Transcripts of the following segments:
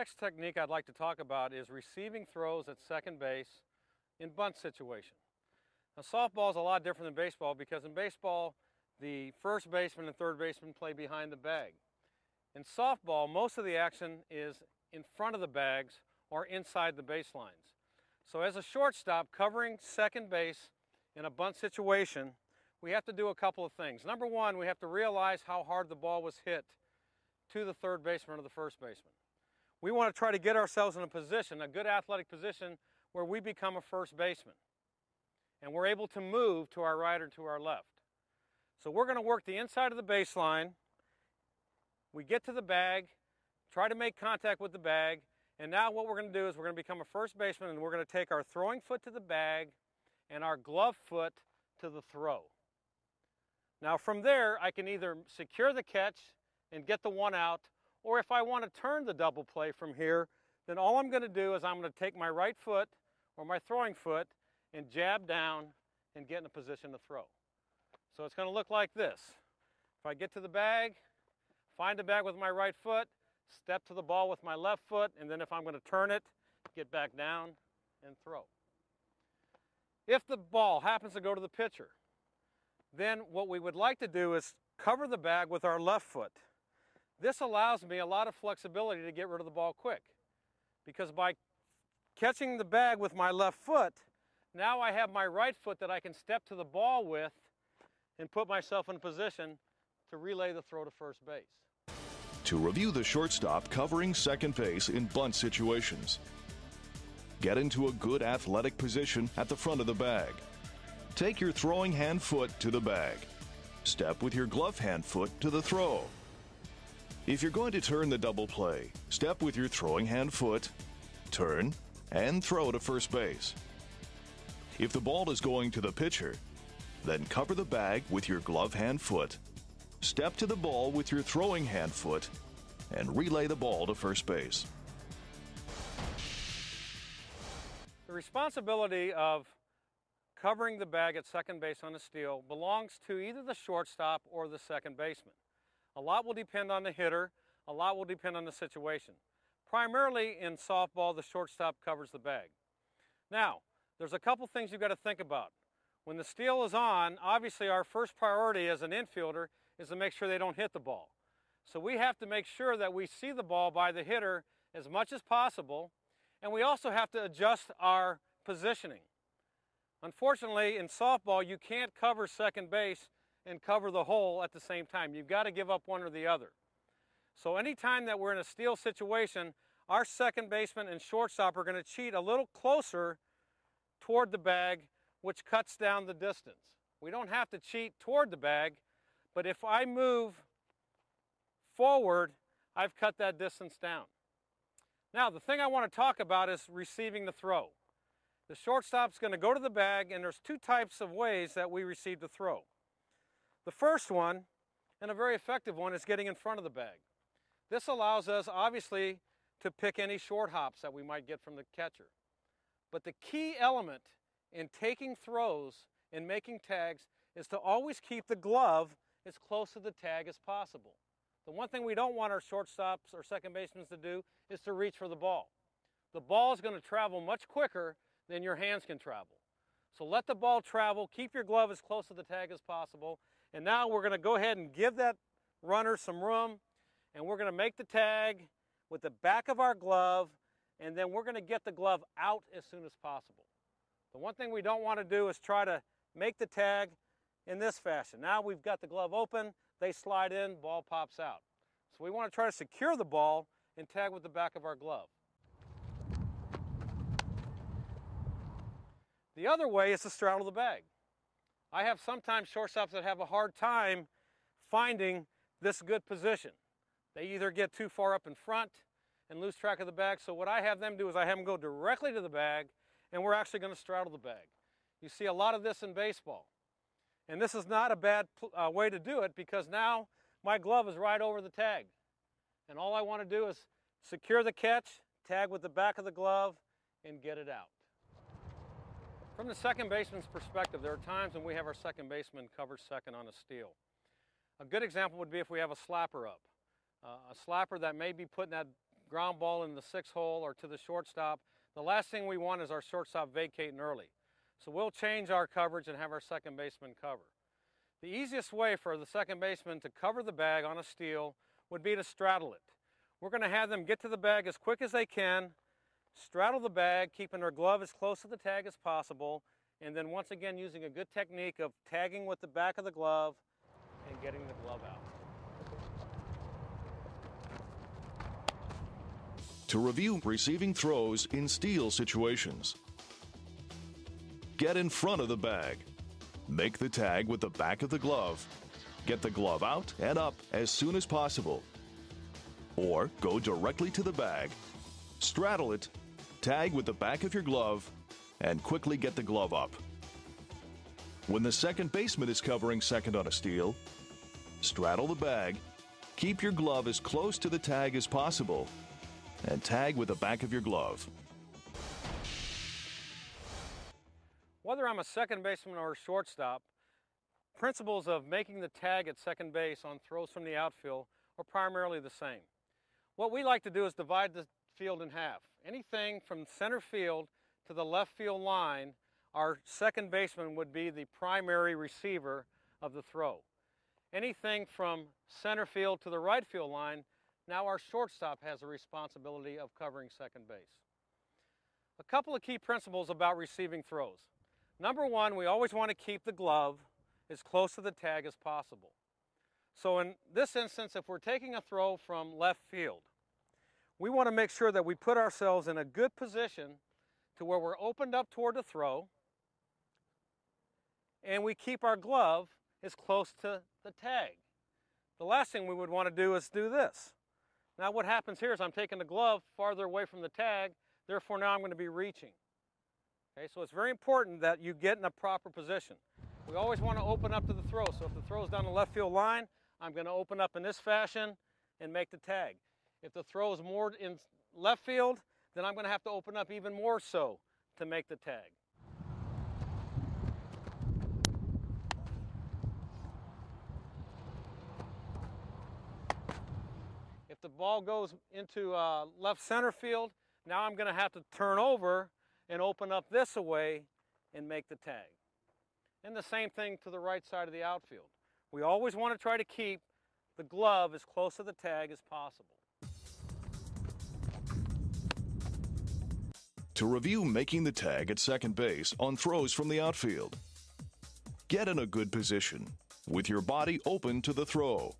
next technique I'd like to talk about is receiving throws at second base in bunt situation. Now, softball is a lot different than baseball because in baseball, the first baseman and third baseman play behind the bag. In softball, most of the action is in front of the bags or inside the baselines. So as a shortstop covering second base in a bunt situation, we have to do a couple of things. Number one, we have to realize how hard the ball was hit to the third baseman or the first baseman. We want to try to get ourselves in a position, a good athletic position, where we become a first baseman. And we're able to move to our right or to our left. So we're going to work the inside of the baseline. We get to the bag, try to make contact with the bag, and now what we're going to do is we're going to become a first baseman, and we're going to take our throwing foot to the bag and our glove foot to the throw. Now from there, I can either secure the catch and get the one out, or if I want to turn the double play from here, then all I'm going to do is I'm going to take my right foot or my throwing foot and jab down and get in a position to throw. So it's going to look like this. If I get to the bag, find the bag with my right foot, step to the ball with my left foot, and then if I'm going to turn it, get back down and throw. If the ball happens to go to the pitcher, then what we would like to do is cover the bag with our left foot. This allows me a lot of flexibility to get rid of the ball quick, because by catching the bag with my left foot, now I have my right foot that I can step to the ball with and put myself in position to relay the throw to first base. To review the shortstop covering second base in bunt situations. Get into a good athletic position at the front of the bag. Take your throwing hand foot to the bag. Step with your glove hand foot to the throw. If you're going to turn the double play, step with your throwing hand foot, turn, and throw to first base. If the ball is going to the pitcher, then cover the bag with your glove hand foot, step to the ball with your throwing hand foot, and relay the ball to first base. The responsibility of covering the bag at second base on a steal belongs to either the shortstop or the second baseman. A lot will depend on the hitter, a lot will depend on the situation. Primarily in softball, the shortstop covers the bag. Now, there's a couple things you've got to think about. When the steal is on, obviously our first priority as an infielder is to make sure they don't hit the ball. So we have to make sure that we see the ball by the hitter as much as possible, and we also have to adjust our positioning. Unfortunately, in softball, you can't cover second base and cover the hole at the same time. You've got to give up one or the other. So anytime that we're in a steal situation, our second baseman and shortstop are going to cheat a little closer toward the bag, which cuts down the distance. We don't have to cheat toward the bag, but if I move forward, I've cut that distance down. Now, the thing I want to talk about is receiving the throw. The shortstop's going to go to the bag, and there's two types of ways that we receive the throw. The first one, and a very effective one, is getting in front of the bag. This allows us, obviously, to pick any short hops that we might get from the catcher. But the key element in taking throws and making tags is to always keep the glove as close to the tag as possible. The one thing we don't want our shortstops or second basemen to do is to reach for the ball. The ball is going to travel much quicker than your hands can travel. So let the ball travel, keep your glove as close to the tag as possible, and now we're going to go ahead and give that runner some room, and we're going to make the tag with the back of our glove, and then we're going to get the glove out as soon as possible. The one thing we don't want to do is try to make the tag in this fashion. Now we've got the glove open, they slide in, ball pops out. So we want to try to secure the ball and tag with the back of our glove. The other way is to straddle the bag. I have sometimes shortstops that have a hard time finding this good position. They either get too far up in front and lose track of the bag. So what I have them do is I have them go directly to the bag, and we're actually going to straddle the bag. You see a lot of this in baseball. And this is not a bad way to do it, because now my glove is right over the tag. And all I want to do is secure the catch, tag with the back of the glove, and get it out. From the second baseman's perspective, there are times when we have our second baseman cover second on a steal. A good example would be if we have a slapper up. A slapper that may be putting that ground ball in the 6 hole or to the shortstop, the last thing we want is our shortstop vacating early. So we'll change our coverage and have our second baseman cover. The easiest way for the second baseman to cover the bag on a steal would be to straddle it. We're going to have them get to the bag as quick as they can, straddle the bag, keeping their glove as close to the tag as possible, and then once again using a good technique of tagging with the back of the glove and getting the glove out. To review receiving throws in steal situations. Get in front of the bag. Make the tag with the back of the glove. Get the glove out and up as soon as possible. Or go directly to the bag. Straddle it, tag with the back of your glove, and quickly get the glove up. When the second baseman is covering second on a steal, straddle the bag, keep your glove as close to the tag as possible, and tag with the back of your glove. Whether I'm a second baseman or a shortstop, principles of making the tag at second base on throws from the outfield are primarily the same. What we like to do is divide the field in half. Anything from center field to the left field line, our second baseman would be the primary receiver of the throw. Anything from center field to the right field line, now our shortstop has the responsibility of covering second base. A couple of key principles about receiving throws. Number one, we always want to keep the glove as close to the tag as possible. So in this instance, if we're taking a throw from left field, we want to make sure that we put ourselves in a good position to where we're opened up toward the throw, and we keep our glove as close to the tag. The last thing we would want to do is do this. Now what happens here is I'm taking the glove farther away from the tag, therefore now I'm going to be reaching. Okay, so it's very important that you get in a proper position. We always want to open up to the throw, so if the throw is down the left field line, I'm going to open up in this fashion and make the tag. If the throw is more in left field, then I'm going to have to open up even more so to make the tag. If the ball goes into left center field, now I'm going to have to turn over and open up this away and make the tag. And the same thing to the right side of the outfield. We always want to try to keep the glove as close to the tag as possible. To review making the tag at second base on throws from the outfield. Get in a good position with your body open to the throw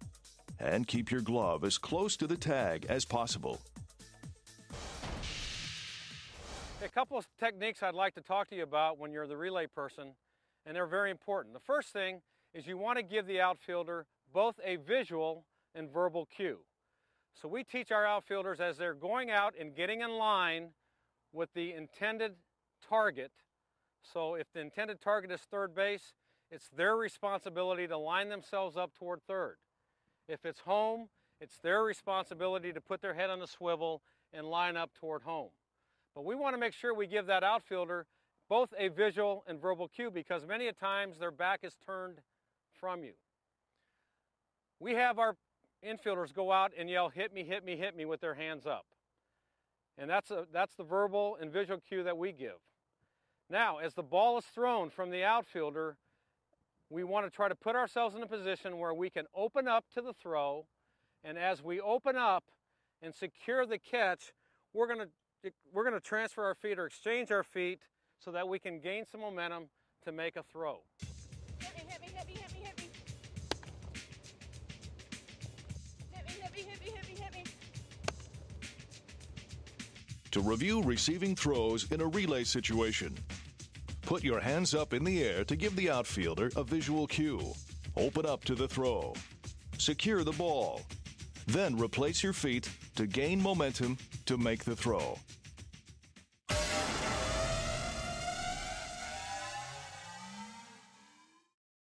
and keep your glove as close to the tag as possible. A couple of techniques I'd like to talk to you about when you're the relay person, and they're very important. The first thing is you want to give the outfielder both a visual and verbal cue. So we teach our outfielders as they're going out and getting in line with the intended target. So if the intended target is third base, it's their responsibility to line themselves up toward third. If it's home, it's their responsibility to put their head on the swivel and line up toward home. But we want to make sure we give that outfielder both a visual and verbal cue, because many a times their back is turned from you. We have our infielders go out and yell, "Hit me, hit me, hit me," with their hands up. And that's the verbal and visual cue that we give. Now, as the ball is thrown from the outfielder, we want to try to put ourselves in a position where we can open up to the throw, and as we open up and secure the catch, we're going to transfer our feet or exchange our feet so that we can gain some momentum to make a throw. Hit me, hit me, hit me, hit me, hit me. Hit me, hit me, hit me, hit me, hit me. To review receiving throws in a relay situation. Put your hands up in the air to give the outfielder a visual cue. Open up to the throw. Secure the ball. Then replace your feet to gain momentum to make the throw.